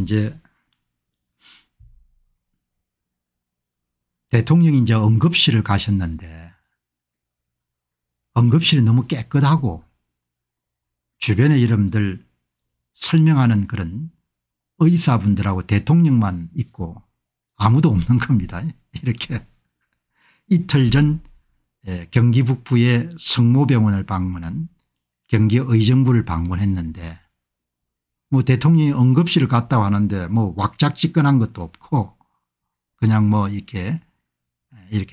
이제 대통령이 이제 응급실을 가셨는데 응급실이 너무 깨끗하고 주변의 이름들 설명하는 그런 의사분들하고 대통령만 있고 아무도 없는 겁니다. 이렇게 이틀 전 경기 북부의 성모병원을 방문한 경기 의정부를 방문했는데 뭐 대통령이 응급실을 갔다 왔는데 뭐 왁작지끈한 것도 없고 그냥 뭐 이렇게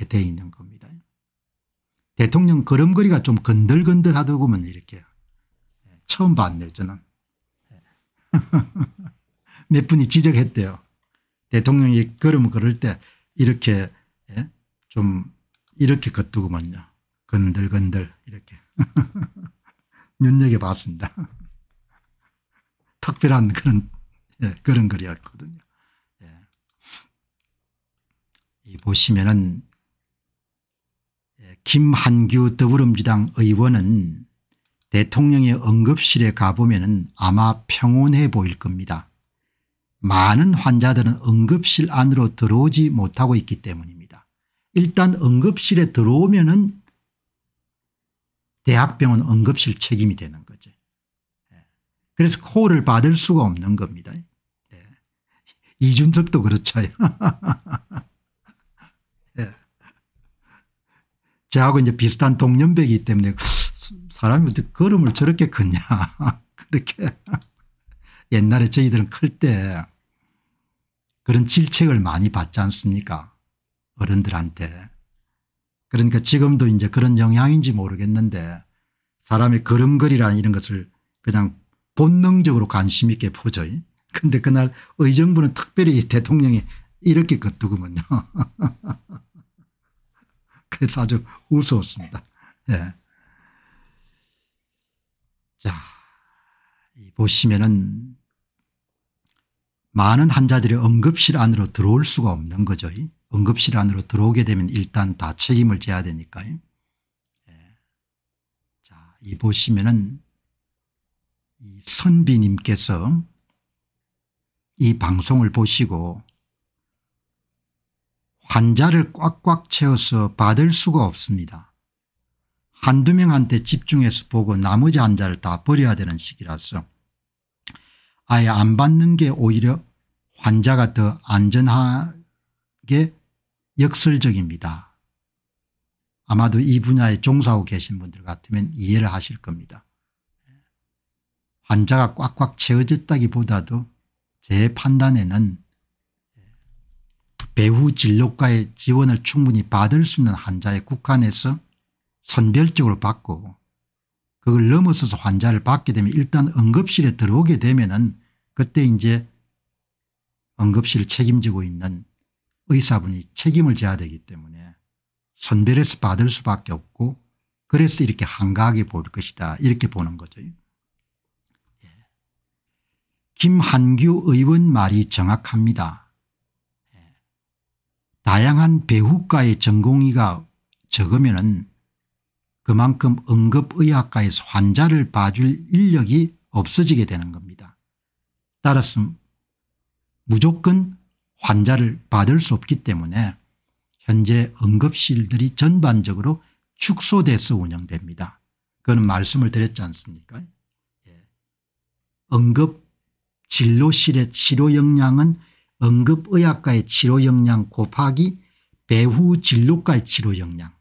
돼 있는 겁니다. 대통령 걸음걸이가 좀 건들건들하더구먼. 이렇게 처음 봤네요 저는. 몇 분이 지적했대요. 대통령이 걸음 걸을 때 이렇게 좀 이렇게 걷더구먼요. 건들건들 이렇게. 눈여겨봤습니다. 특별한 그런 거리였거든요. 예. 보시면은 김한규 더불어민주당 의원은 대통령의 응급실에 가보면은 아마 평온해 보일 겁니다. 많은 환자들은 응급실 안으로 들어오지 못하고 있기 때문입니다. 일단 응급실에 들어오면은 대학병원 응급실 책임이 되는 거죠. 그래서 콜을 받을 수가 없는 겁니다. 이준석도 그렇죠. 저하고 이제 비슷한 동년배이기 때문에 사람이 어떻게 걸음을 저렇게 걷냐. 그렇게 옛날에 저희들은 클 때 그런 질책을 많이 받지 않습니까? 어른들한테. 그러니까 지금도 이제 그런 영향인지 모르겠는데 사람의 걸음걸이라는 이런 것을 그냥 본능적으로 관심 있게 보죠. 그런데 그날 의정부는 특별히 대통령이 이렇게 걷더구먼요. 그래서 아주 우스웠습니다. 예. 자, 보시면은 많은 환자들이 응급실 안으로 들어올 수가 없는 거죠. 응급실 안으로 들어오게 되면 일단 다 책임을 져야 되니까요. 예. 자, 이 보시면은 이 선비님께서 이 방송을 보시고 환자를 꽉꽉 채워서 받을 수가 없습니다. 한두 명한테 집중해서 보고 나머지 환자를 다 버려야 되는 시기라서 아예 안 받는 게 오히려 환자가 더 안전하게 역설적입니다. 아마도 이 분야에 종사하고 계신 분들 같으면 이해를 하실 겁니다. 환자가 꽉꽉 채워졌다기보다도 제 판단에는 배후 진료과의 지원을 충분히 받을 수 있는 환자에 국한해서 선별적으로 받고 그걸 넘어서서 환자를 받게 되면 일단 응급실에 들어오게 되면은 그때 이제 응급실을 책임지고 있는 의사분이 책임을 져야 되기 때문에 선별해서 받을 수밖에 없고 그래서 이렇게 한가하게 볼 것이다 이렇게 보는 거죠. 예. 김한규 의원 말이 정확합니다. 예. 다양한 배후과의 전공의가 적으면은 그만큼 응급의학과에서 환자를 봐줄 인력이 없어지게 되는 겁니다. 따라서 무조건 환자를 받을 수 없기 때문에 현재 응급실들이 전반적으로 축소돼서 운영됩니다. 그건 말씀을 드렸지 않습니까? 예. 응급진료실의 치료 역량은 응급의학과의 치료 역량 곱하기 배후 진료과의 치료 역량.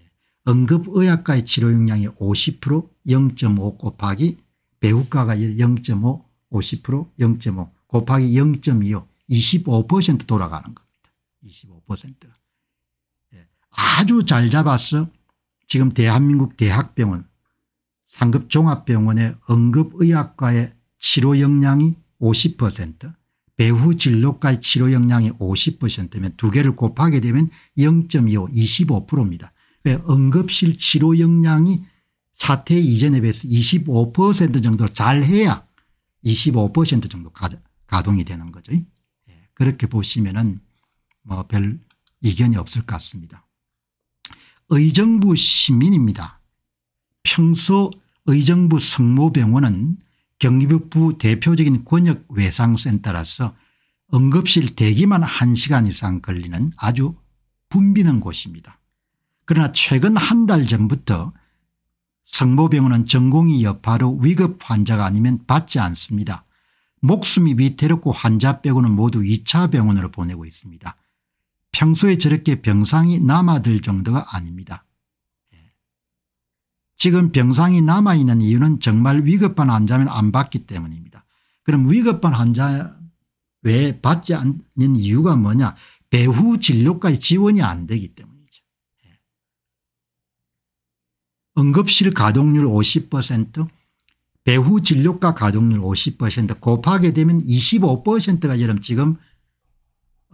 예. 응급의학과의 치료 역량이 50% 0.5 곱하기 배후과가 0.5 50% 0.5 곱하기 0.25 25% 돌아가는 겁니다. 25%. 예. 아주 잘 잡아서 지금 대한민국 대학병원 상급종합병원의 응급의학과의 치료 역량이 50% 배후진료과의 치료 역량이 50%면 두 개를 곱하게 되면 0.25 25%입니다. 응급실 치료 역량이 사태 이전에 비해서 25% 정도 잘해야 25% 정도 가동이 되는 거죠. 그렇게 보시면은 뭐 별 이견이 없을 것 같습니다. 의정부 시민입니다. 평소 의정부 성모병원은 경기북부 대표적인 권역외상센터라서 응급실 대기만 1시간 이상 걸리는 아주 붐비는 곳입니다. 그러나 최근 한 달 전부터 성모병원은 전공의 여파로 위급 환자가 아니면 받지 않습니다. 목숨이 위태롭고 환자 빼고는 모두 2차 병원으로 보내고 있습니다. 평소에 저렇게 병상이 남아들 정도가 아닙니다. 지금 병상이 남아있는 이유는 정말 위급한 환자면 안 받기 때문입니다. 그럼 위급한 환자 왜 받지 않는 이유가 뭐냐, 배후 진료까지 지원이 안 되기 때문이죠. 응급실 가동률 50%, 배후 진료과 가동률 50% 곱하게 되면 25%가 여러분 지금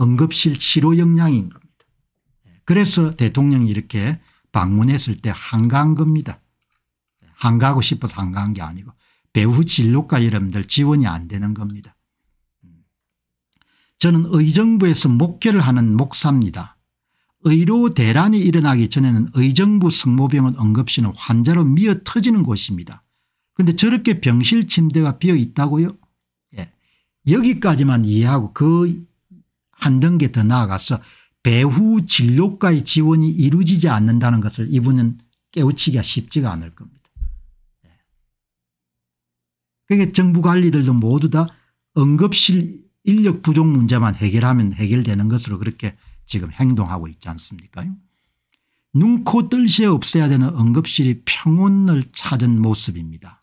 응급실 치료 역량인 겁니다. 그래서 대통령이 이렇게 방문했을 때 한가한 겁니다. 한가하고 싶어서 한가한 게 아니고 배후 진료과 여러분들 지원이 안 되는 겁니다. 저는 의정부에서 목회를 하는 목사입니다. 의료 대란이 일어나기 전에는 의정부 성모병원 응급실은 환자로 미어 터지는 곳입니다. 그런데 저렇게 병실 침대가 비어 있다고요? 예. 여기까지만 이해하고 그 한 단계 더 나아가서 배후 진료과의 지원이 이루어지지 않는다는 것을 이분은 깨우치기가 쉽지가 않을 겁니다. 예. 그러니까 정부 관리들도 모두 다 응급실 인력 부족 문제만 해결하면 해결되는 것으로 그렇게 지금 행동하고 있지 않습니까? 눈코 뜰새 없어야 되는 응급실이 평온을 찾은 모습입니다.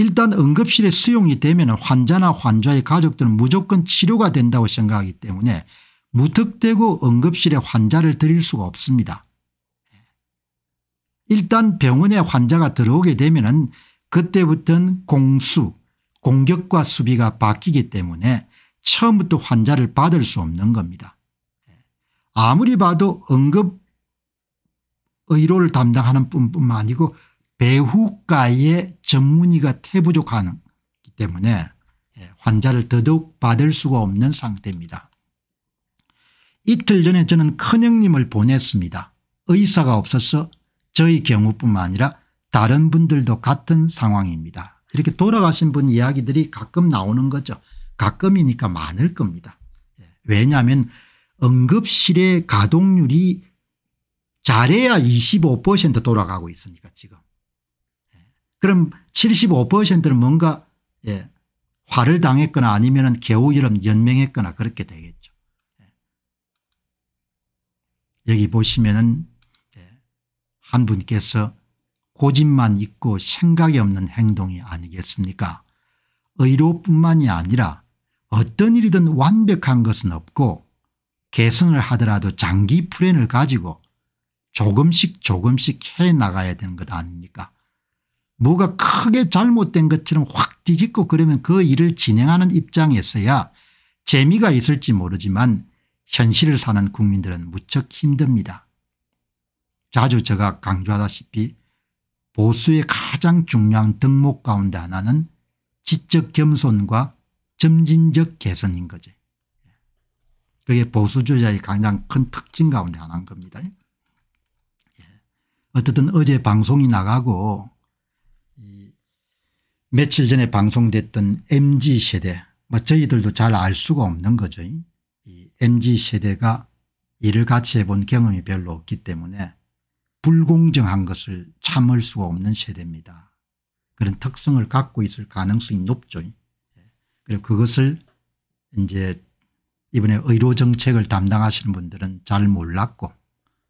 일단 응급실에 수용이 되면 환자나 환자의 가족들은 무조건 치료가 된다고 생각하기 때문에 무턱대고 응급실에 환자를 들일 수가 없습니다. 일단 병원에 환자가 들어오게 되면 그때부터는 공격과 수비가 바뀌기 때문에 처음부터 환자를 받을 수 없는 겁니다. 아무리 봐도 응급의료를 담당하는 뿐만 아니고 배후과의 전문의가 태부족하기 때문에 환자를 더더욱 받을 수가 없는 상태입니다. 이틀 전에 저는 큰형님을 보냈습니다. 의사가 없어서 저희 경우뿐만 아니라 다른 분들도 같은 상황입니다. 이렇게 돌아가신 분 이야기들이 가끔 나오는 거죠. 가끔이니까 많을 겁니다. 왜냐하면 응급실의 가동률이 잘해야 25% 돌아가고 있으니까 지금. 그럼 75%는 뭔가 화를 당했거나 아니면 겨우 이런 연명했거나 그렇게 되겠죠. 여기 보시면은 한 분께서 고집만 있고 생각이 없는 행동이 아니겠습니까? 의료뿐만이 아니라 어떤 일이든 완벽한 것은 없고 개선을 하더라도 장기 플랜을 가지고 조금씩 해나가야 되는 것 아닙니까? 뭐가 크게 잘못된 것처럼 확 뒤집고 그러면 그 일을 진행하는 입장에서야 재미가 있을지 모르지만 현실을 사는 국민들은 무척 힘듭니다. 자주 제가 강조하다시피 보수의 가장 중요한 덕목 가운데 하나는 지적 겸손과 점진적 개선인 거죠. 그게 보수주의자의 가장 큰 특징 가운데 하나인 겁니다. 어쨌든 어제 방송이 나가고 며칠 전에 방송됐던 MZ세대, 저희들도 잘 알 수가 없는 거죠. 이 MZ세대가 일을 같이 해본 경험이 별로 없기 때문에 불공정한 것을 참을 수가 없는 세대입니다. 그런 특성을 갖고 있을 가능성이 높죠. 그리고 그것을 이제 이번에 의료 정책을 담당하시는 분들은 잘 몰랐고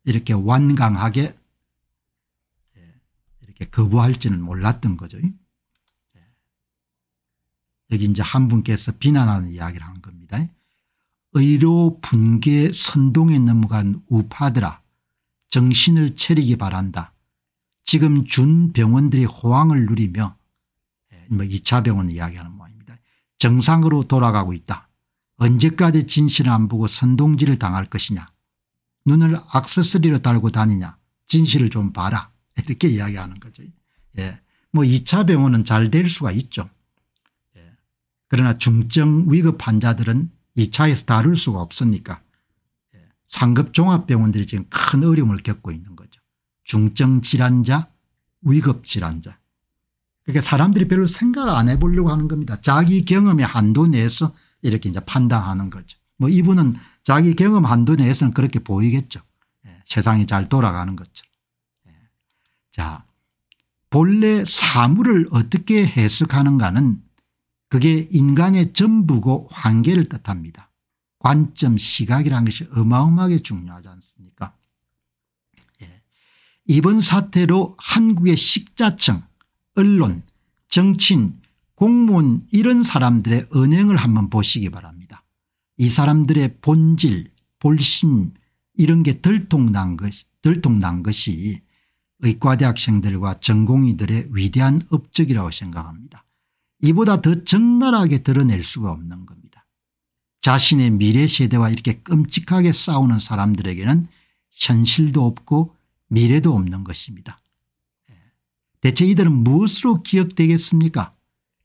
이렇게 완강하게 이렇게 거부할지는 몰랐던 거죠. 여기 이제 한 분께서 비난하는 이야기를 한 겁니다. 의료 붕괴 선동에 넘어간 우파들아 정신을 차리기 바란다. 지금 준 병원들이 호황을 누리며 2차 병원 이야기하는 모양입니다. 정상으로 돌아가고 있다. 언제까지 진실을 안 보고 선동질을 당할 것이냐. 눈을 액세서리로 달고 다니냐. 진실을 좀 봐라. 이렇게 이야기하는 거죠. 예. 2차 병원은 잘 될 수가 있죠. 예. 그러나 중증 위급 환자들은 2차에서 다룰 수가 없으니까 예. 상급 종합병원들이 지금 큰 어려움을 겪고 있는 거죠. 중증 질환자, 위급 질환자. 그러니까 사람들이 별로 생각 안 해보려고 하는 겁니다. 자기 경험의 한도 내에서 이렇게 이제 판단하는 거죠. 뭐 이분은 자기 경험 한도 내에서는 그렇게 보이겠죠. 예, 세상이 잘 돌아가는 것처럼. 예. 자, 본래 사물을 어떻게 해석하는가는 그게 인간의 전부고 한계를 뜻합니다. 관점 시각이라는 것이 어마어마하게 중요하지 않습니까? 예. 이번 사태로 한국의 식자층, 언론, 정치인, 공무원 이런 사람들의 언행을 한번 보시기 바랍니다. 이 사람들의 본질, 본심 이런 게 들통난 것이 의과대학생들과 전공의들의 위대한 업적이라고 생각합니다. 이보다 더 적나라하게 드러낼 수가 없는 겁니다. 자신의 미래 세대와 이렇게 끔찍하게 싸우는 사람들에게는 현실도 없고 미래도 없는 것입니다. 대체 이들은 무엇으로 기억되겠습니까?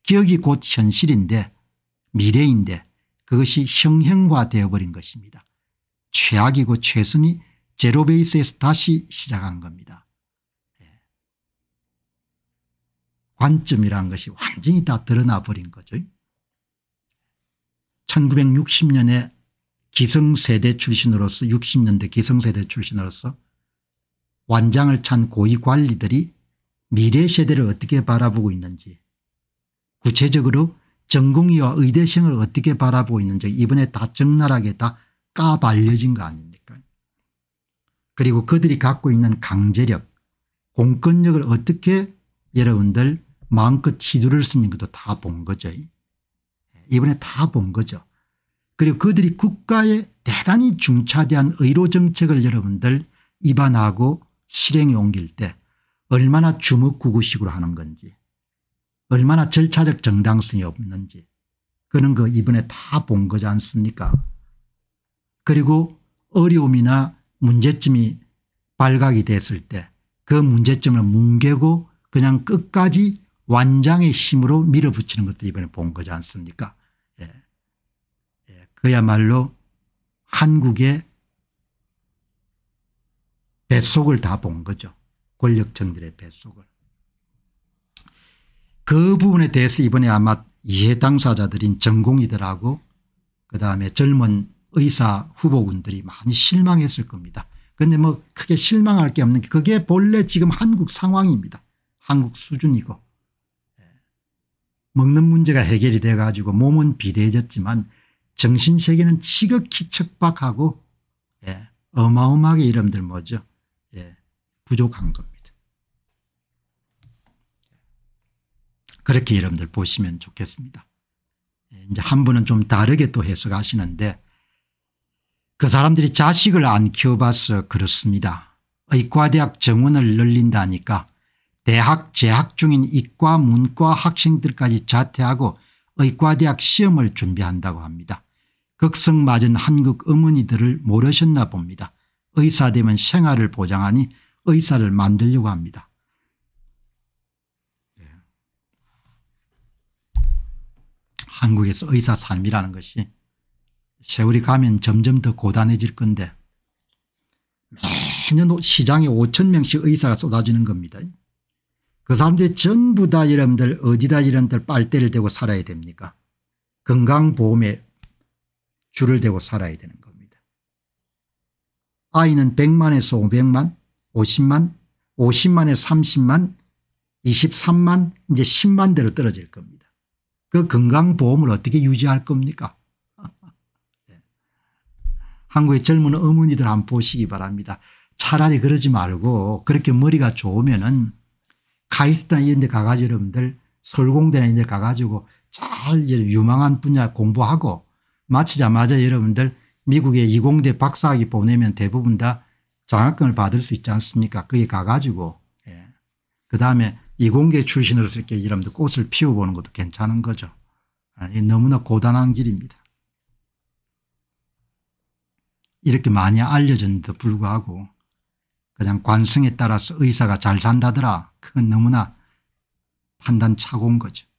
기억이 곧 현실인데, 미래인데 그것이 형형화되어 버린 것입니다. 최악이고 최선이 제로베이스에서 다시 시작한 겁니다. 관점이라는 것이 완전히 다 드러나 버린 거죠. 1960년에 기성세대 출신으로서 60년대 기성세대 출신으로서 완장을 찬 고위 관리들이 미래 세대를 어떻게 바라보고 있는지, 구체적으로 전공의와 의대생을 어떻게 바라보고 있는지 이번에 다 적나라하게 다 까발려진 거 아닙니까? 그리고 그들이 갖고 있는 강제력, 공권력을 어떻게 여러분들 마음껏 희두를 쓰는 것도 다 본 거죠. 이번에 다 본 거죠. 그리고 그들이 국가에 대단히 중차대한 의료 정책을 여러분들 입안하고 실행에 옮길 때 얼마나 주먹구구식으로 하는 건지, 얼마나 절차적 정당성이 없는지 그런 거 이번에 다 본 거지 않습니까? 그리고 어려움이나 문제점이 발각이 됐을 때 그 문제점을 뭉개고 그냥 끝까지 완장의 힘으로 밀어붙이는 것도 이번에 본 거지 않습니까? 예. 예. 그야말로 한국의 뱃속을 다 본 거죠. 권력층들의 뱃속을. 그 부분에 대해서 이번에 아마 이해 당사자들인 전공의들하고 그다음에 젊은 의사 후보군들이 많이 실망했을 겁니다. 그런데 뭐 크게 실망할 게 없는 게 그게 본래 지금 한국 상황입니다. 한국 수준이고. 먹는 문제가 해결이 돼 가지고 몸은 비대해졌지만 정신세계는 지극히 척박하고, 예, 어마어마하게 이름들 뭐죠, 예, 부족한 겁니다. 그렇게 여러분들 보시면 좋겠습니다. 이제 한 분은 좀 다르게 또 해석하시는데, 그 사람들이 자식을 안 키워봐서 그렇습니다. 의과대학 정원을 늘린다니까 대학 재학 중인 이과 문과 학생들까지 자퇴하고 의과대학 시험을 준비한다고 합니다. 극성 맞은 한국 어머니들을 모르셨나 봅니다. 의사 되면 생활을 보장하니 의사를 만들려고 합니다. 한국에서 의사 삶이라는 것이 세월이 가면 점점 더 고단해질 건데 매년 시장에 5,000명씩 의사가 쏟아지는 겁니다. 그 사람들이 전부 다 여러분들 어디다 여러분들 빨대를 대고 살아야 됩니까? 건강보험에 줄을 대고 살아야 되는 겁니다. 아이는 100만에서 500만, 50만, 50만에서 30만, 23만, 이제 10만 대로 떨어질 겁니다. 그 건강보험을 어떻게 유지할 겁니까? 한국의 젊은 어머니들 한번 보시기 바랍니다. 차라리 그러지 말고 그렇게 머리가 좋으면은 카이스트나 이런 데 가가지고 여러분들 설공대나 이런 데 가가지고 잘 유망한 분야 공부하고 마치자마자 여러분들 미국의 이공대 박사학위 보내면 대부분 다 장학금을 받을 수 있지 않습니까? 거기 가가지고, 예, 그다음에 이공계 출신으로서 이렇게 여러분들 꽃을 피워보는 것도 괜찮은 거죠. 너무나 고단한 길입니다. 이렇게 많이 알려졌는데도 불구하고 그냥 관성에 따라서 의사가 잘 산다더라. 그건 너무나 판단착오인 거죠.